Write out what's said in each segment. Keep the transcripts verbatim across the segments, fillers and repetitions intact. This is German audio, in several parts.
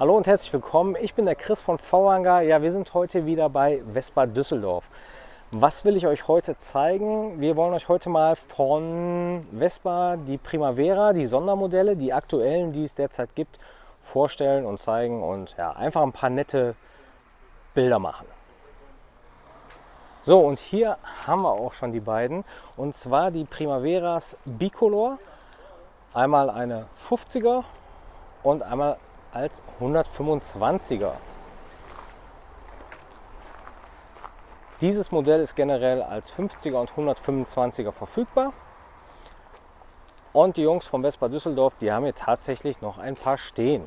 Hallo und herzlich willkommen, ich bin der Chris von V-Hangar. Ja, wir sind heute wieder bei Vespa Düsseldorf. Was will ich euch heute zeigen? Wir wollen euch heute mal von Vespa die Primavera, die Sondermodelle, die aktuellen, die es derzeit gibt, vorstellen und zeigen und ja, einfach ein paar nette Bilder machen. So, und hier haben wir auch schon die beiden, und zwar die Primaveras Bicolor, einmal eine fünfziger und einmal als hundertfünfundzwanziger. Dieses Modell ist generell als fünfziger und hundertfünfundzwanziger verfügbar. Und die Jungs von Vespa Düsseldorf, die haben hier tatsächlich noch ein paar stehen.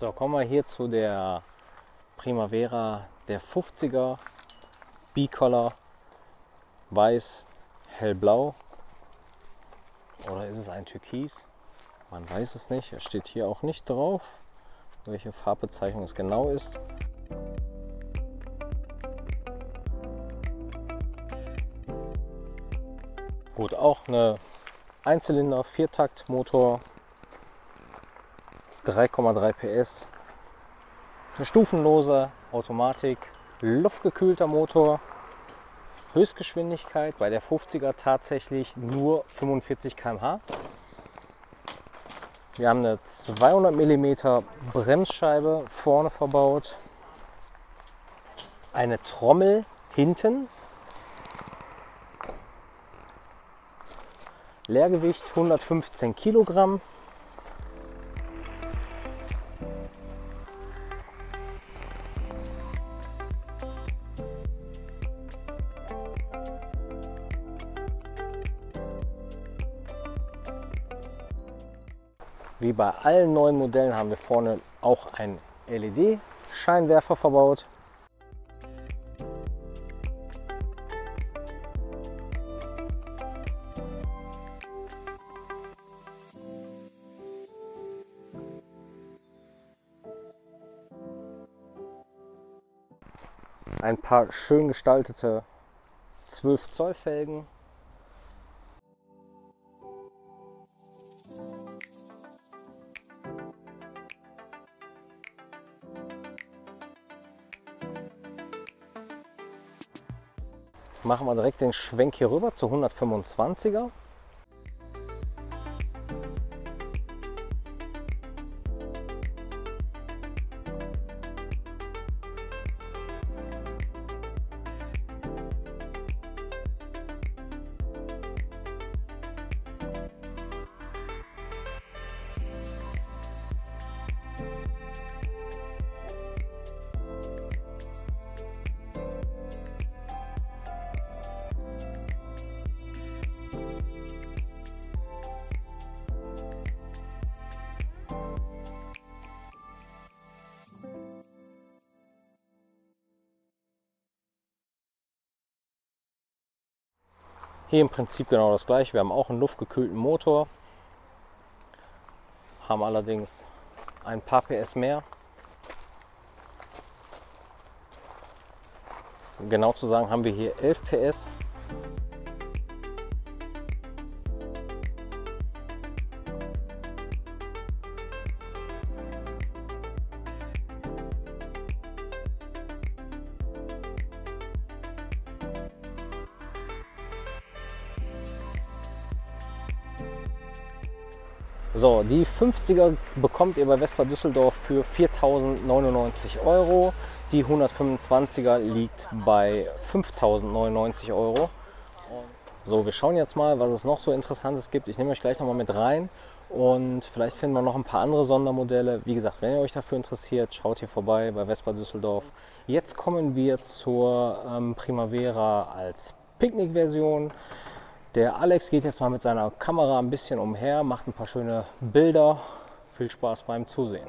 So, kommen wir hier zu der Primavera, der fünfziger, Bicolor, weiß, hellblau, oder ist es ein Türkis? Man weiß es nicht, es steht hier auch nicht drauf, welche Farbbezeichnung es genau ist. Gut, auch eine Einzylinder, Viertaktmotor, drei Komma drei P S. Eine stufenlose Automatik, luftgekühlter Motor, Höchstgeschwindigkeit bei der fünfziger tatsächlich nur fünfundvierzig Kilometer pro Stunde. Wir haben eine zweihundert Millimeter Bremsscheibe vorne verbaut, eine Trommel hinten, Leergewicht hundertfünfzehn Kilogramm. Wie bei allen neuen Modellen haben wir vorne auch einen L E D-Scheinwerfer verbaut. Ein paar schön gestaltete zwölf Zoll Felgen. Machen wir direkt den Schwenk hier rüber zu hundertfünfundzwanziger. Hier im Prinzip genau das gleiche. Wir haben auch einen luftgekühlten Motor, haben allerdings ein paar P S mehr. Um genau zu sagen, haben wir hier elf P S. So, die fünfziger bekommt ihr bei Vespa Düsseldorf für viertausendneunundneunzig Euro. Die hundertfünfundzwanziger liegt bei fünftausendneunundneunzig Euro. So, wir schauen jetzt mal, was es noch so Interessantes gibt. Ich nehme euch gleich nochmal mit rein und vielleicht finden wir noch ein paar andere Sondermodelle. Wie gesagt, wenn ihr euch dafür interessiert, schaut hier vorbei bei Vespa Düsseldorf. Jetzt kommen wir zur ähm, Primavera als Picknick-Version. Der Alex geht jetzt mal mit seiner Kamera ein bisschen umher, macht ein paar schöne Bilder. Viel Spaß beim Zusehen.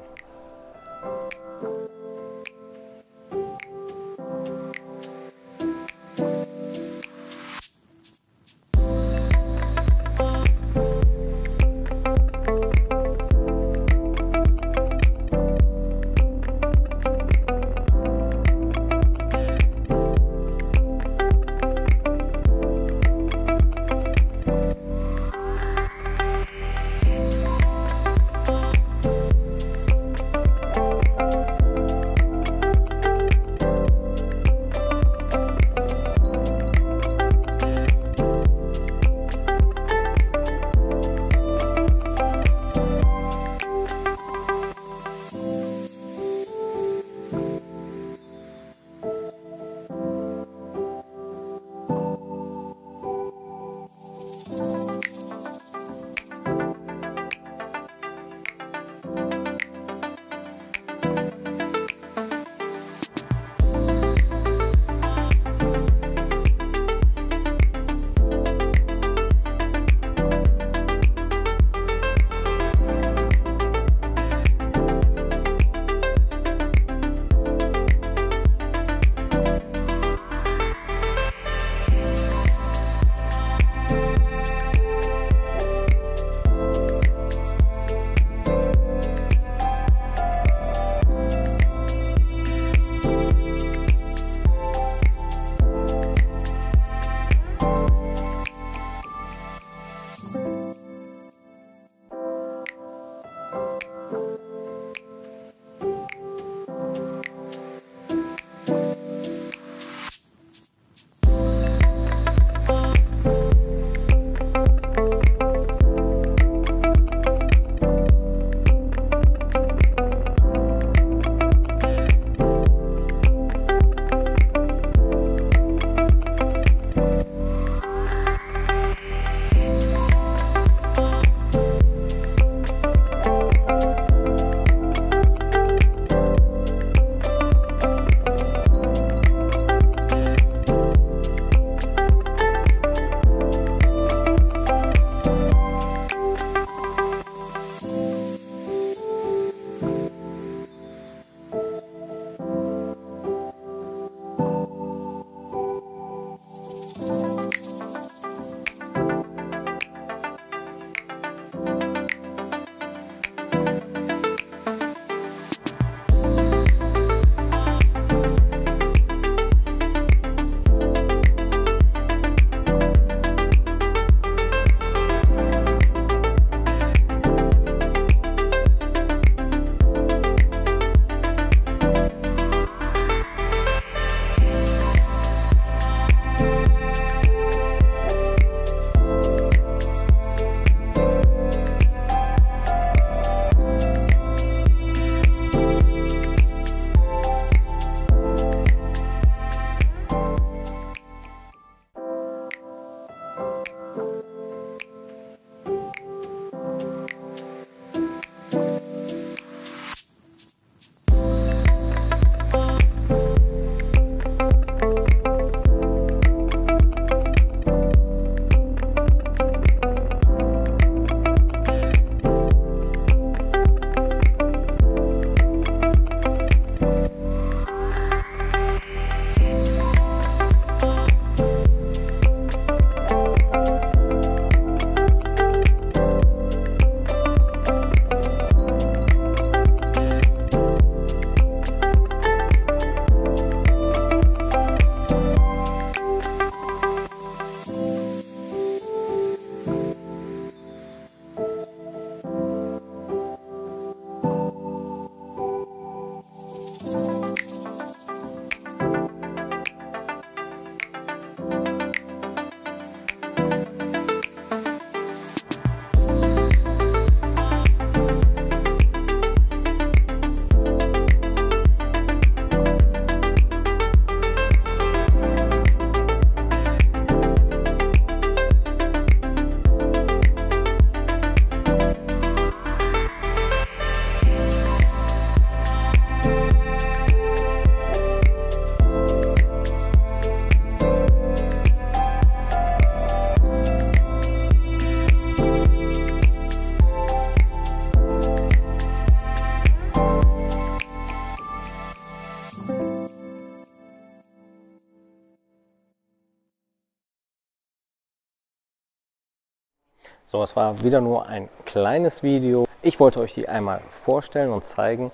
So, es war wieder nur ein kleines Video. Ich wollte euch die einmal vorstellen und zeigen.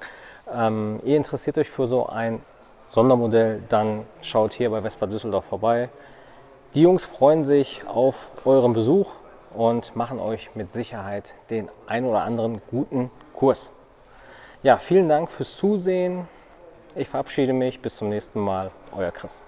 Ähm, ihr interessiert euch für so ein Sondermodell, dann schaut hier bei Vespa Düsseldorf vorbei. Die Jungs freuen sich auf euren Besuch und machen euch mit Sicherheit den ein oder anderen guten Kurs. Ja, vielen Dank fürs Zusehen. Ich verabschiede mich. Bis zum nächsten Mal. Euer Chris.